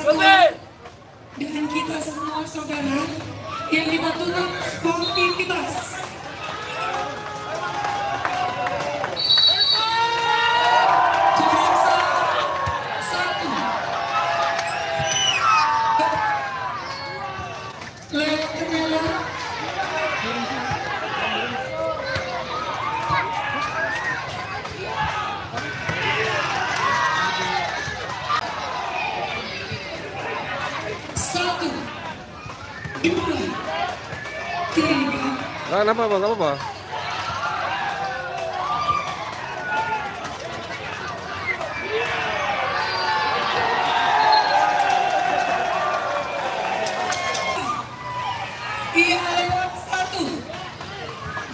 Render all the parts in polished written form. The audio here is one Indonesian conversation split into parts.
persatuan dengan kita semua saudara yang dibatutkan sportivitas. Jakarta satu. Lewat kenala. Kenapa bang? Apa? Iya, lewat satu,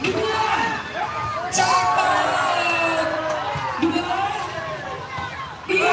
dua, cakep, dua, iya.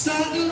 Satu.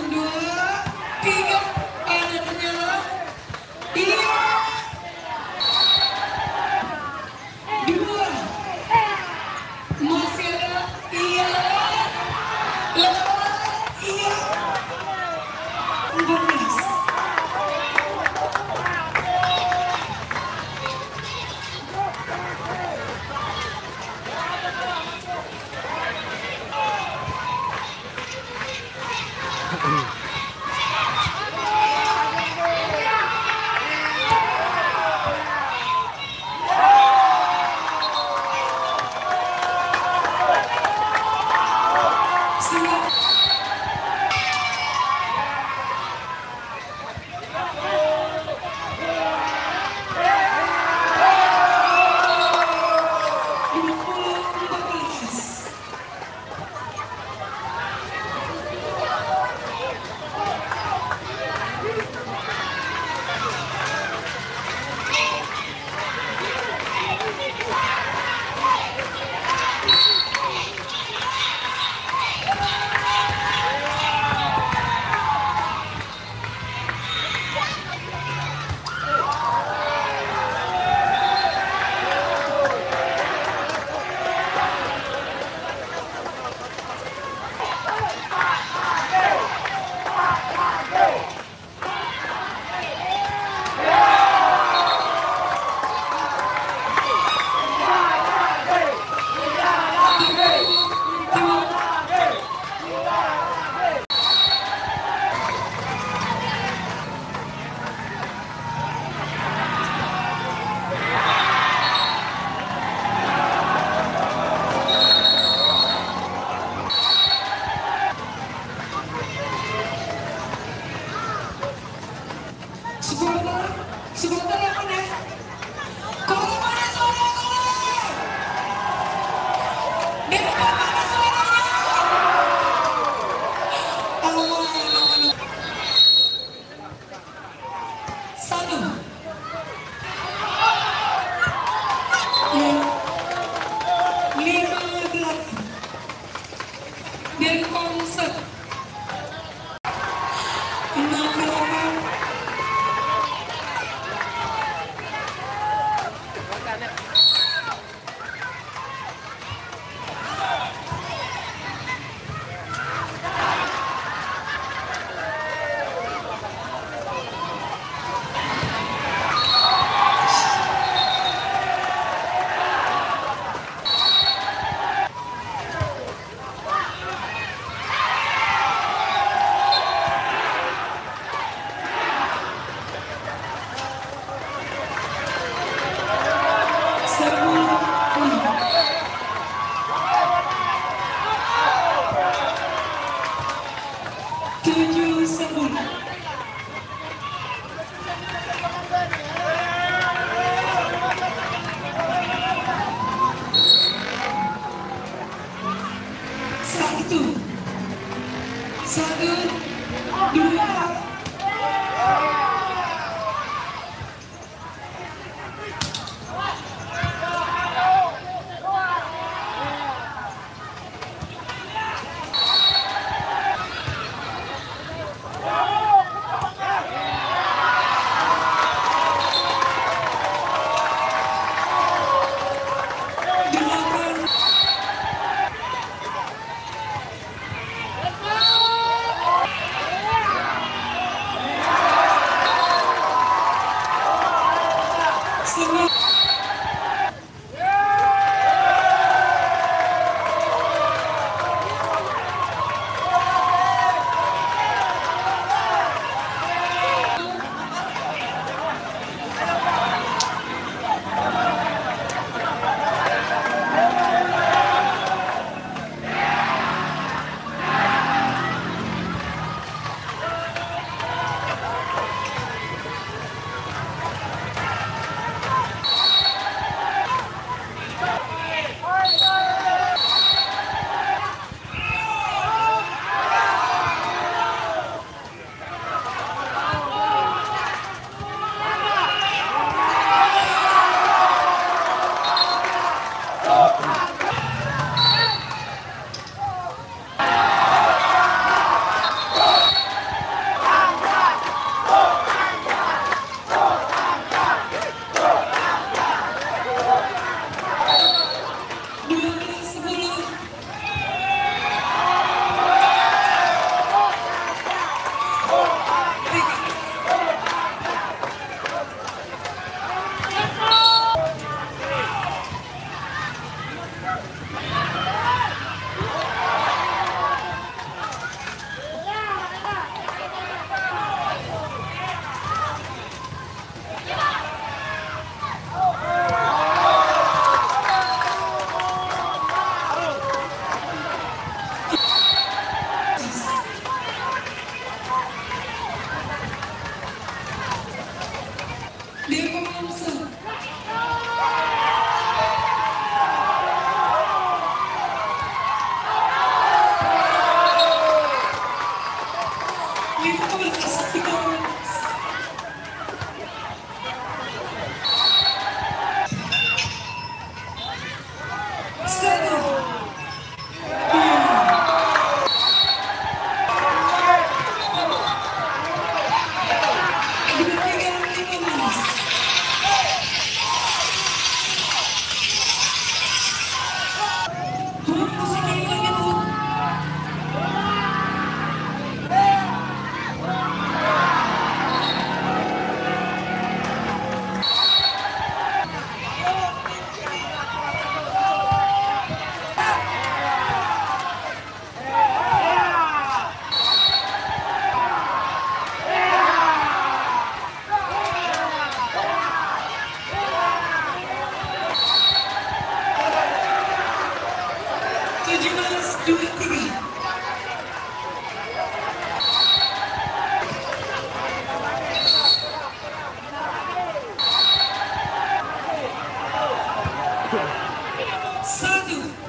Satu.